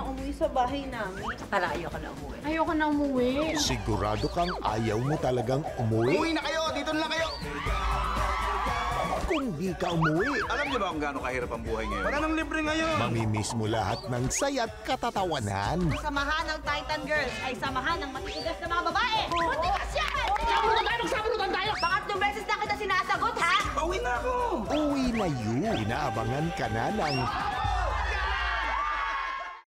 na umuwi sa bahay namin. Para ayoko na umuwi. Ayoko na umuwi. Sigurado kang ayaw mo talagang umuwi? Umuwi na kayo! Dito na lang kayo! Kung di ka umuwi. Alam niyo ba kung gaano kahirap ang buhay ngayon? Wala nang libre ngayon. Mamimiss mo lahat ng saya at katatawanan. Ang samahan ng Titan Girls ay samahan ng matitigas na mga babae. Buti ka siya! Sabunutan tayo! Sabunutan tayo! Pangatlong beses na kita sinasagot, ha? Uwi na ako! Uwi na yun. Inaabangan ka na ng...